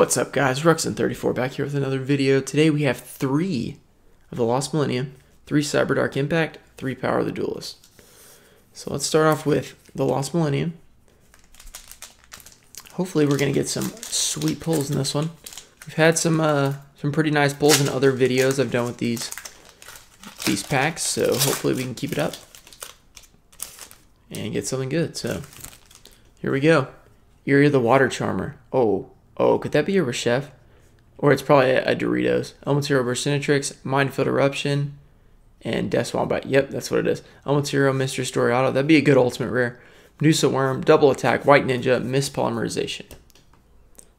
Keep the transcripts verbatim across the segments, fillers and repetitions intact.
What's up, guys? Ruxin thirty-four back here with another video. Today we have three of the Lost Millennium, three Cyberdark Impact, three Power of the Duelist. So let's start off with the Lost Millennium. Hopefully we're going to get some sweet pulls in this one. We've had some uh, some pretty nice pulls in other videos I've done with these, these packs, so hopefully we can keep it up and get something good. So here we go. Eerie of the Water Charmer. Oh, oh, could that be a Rechef? Or it's probably a, a Doritos. Elmatero Burstinatrix, Mind Field Eruption, and Death Swampite. Yep, that's what it is. Elmatero, Mister Story Auto. That'd be a good ultimate rare. Medusa Worm, Double Attack, White Ninja, Miss Polymerization.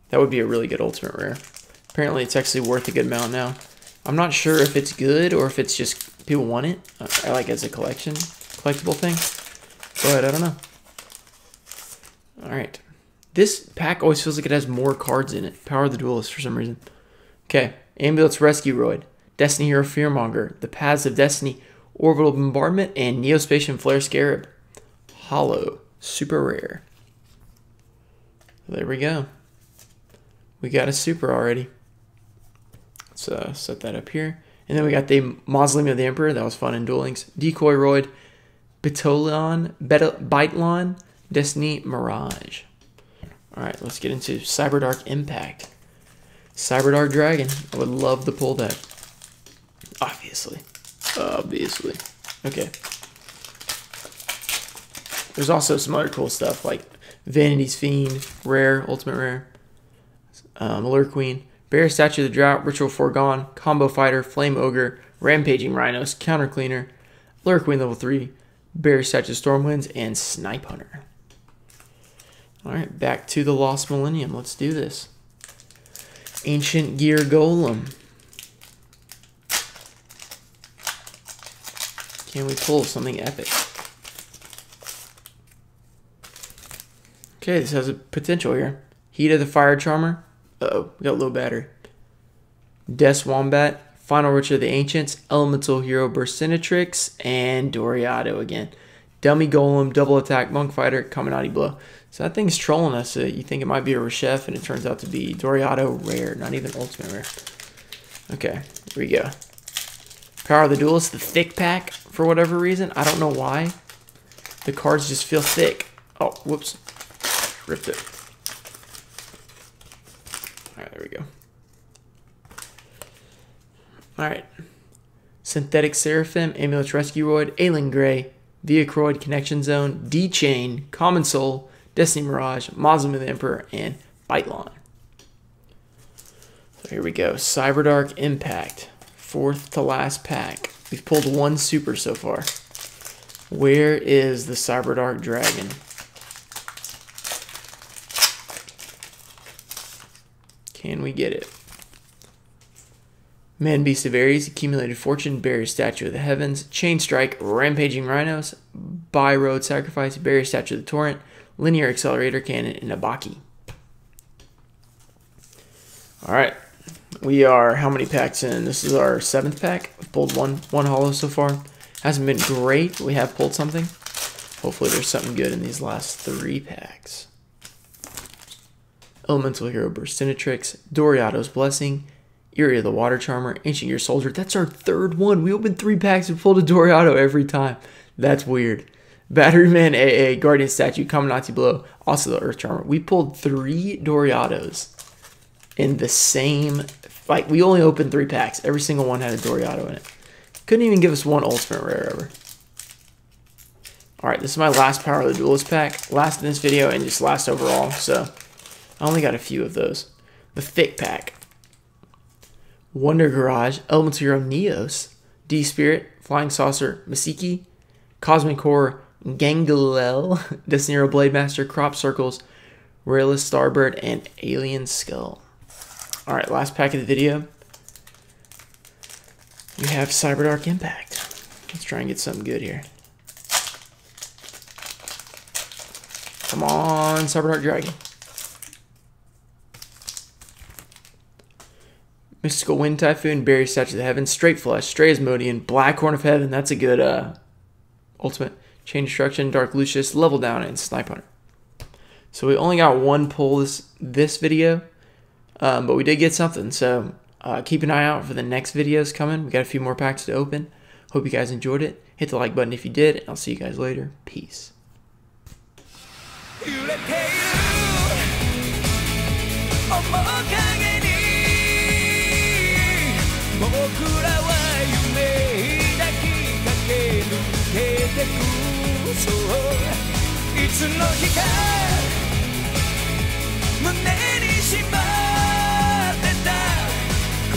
That would be a really good ultimate rare. Apparently it's actually worth a good amount now. I'm not sure if it's good or if it's just people want it. I like it as a collection, collectible thing. But I don't know. Alright. This pack always feels like it has more cards in it. Power of the Duelist for some reason. Okay. Ambulance Rescueroid, Destiny Hero Fearmonger, The Paths of Destiny, Orbital Bombardment, and Neo-Spacian Flare Scarab. Hollow. Super rare. There we go. We got a super already. Let's uh, set that up here. And then we got the Mausoleum of the Emperor. That was fun in Duel Links. Decoy Roid, Bitolon, Bitolon, Destiny Mirage. Alright, let's get into Cyberdark Impact. Cyberdark Dragon. I would love to pull that. Obviously. Obviously. Okay. There's also some other cool stuff like Vanity's Fiend, Rare, Ultimate Rare, um, Lurk Queen, Bear Statue of the Drought, Ritual Foregone, Combo Fighter, Flame Ogre, Rampaging Rhinos, Counter Cleaner, Lurk Queen Level three, Bear Statue of Stormwinds, and Snipe Hunter. Alright, back to the Lost Millennium. Let's do this. Ancient Gear Golem. Can we pull something epic? Okay, this has a potential here. Heat of the Fire Charmer. Uh-oh, we got low battery. Death Wombat, Final Ritual of the Ancients, Elemental Hero Burstinatrix, and Doriado again. Dummy Golem, Double Attack, Monk Fighter, Kaminati Blow. So that thing's trolling us. Uh, you think it might be a Rechef, and it turns out to be Doriado Rare, not even Ultimate Rare. Okay, here we go. Power of the Duelist, the thick pack, for whatever reason. I don't know why. The cards just feel thick. Oh, whoops. Ripped it. Alright, there we go. Alright. Synthetic Seraphim, Ambulance Rescueroid, Ailing Gray, Vehichroid, Connection Zone, D-Chain, Common Soul, Destiny Mirage, Mausoleum of the Emperor, and Bitolon. So here we go. Cyberdark Impact. Fourth to last pack. We've pulled one super so far. Where is the Cyberdark Dragon? Can we get it? Man, Beast of Ares, Accumulated Fortune, Barrier Statue of the Heavens, Chain Strike, Rampaging Rhinos, By Road Sacrifice, Barrier Statue of the Torrent, Linear Accelerator Cannon, and Abaki. Alright, we are how many packs in? This is our seventh pack. We've pulled one, one hollow so far. Hasn't been great, but we have pulled something. Hopefully there's something good in these last three packs. Elemental Hero Burstinatrix, Doriado's Blessing, Eerie of the Water Charmer, Ancient Gear Soldier. That's our third one. We opened three packs and pulled a Doriado every time. That's weird. Battery Man A A, Guardian Statue, Kaminati Blow, also the Earth Charmer. We pulled three Doriados in the same fight. We only opened three packs. Every single one had a Doriado in it. Couldn't even give us one ultimate rare ever. Alright, this is my last Power of the Duelist pack. Last in this video and just last overall, so I only got a few of those. The thick pack. Wonder Garage, Elemental Hero Neos, D-Spirit, Flying Saucer, Masiki, Cosmic Horror, Gangalel, Destiny Hero Blade Master, Crop Circles, Rayless Starbird, and Alien Skull. Alright, last pack of the video. We have Cyberdark Impact. Let's try and get something good here. Come on, Cyberdark Dragon. Mystical Wind Typhoon, Barrier Statue of the Heaven, Straight Flush, Stray Asmodian, Black Horn of Heaven. That's a good uh, ultimate. Chain Destruction, Dark Lucius, Level Down, and Snipe Hunter. So we only got one pull this, this video. Um, but we did get something, so uh, keep an eye out for the next videos coming. We got a few more packs to open. Hope you guys enjoyed it. Hit the like button if you did, and I'll see you guys later. Peace. It's no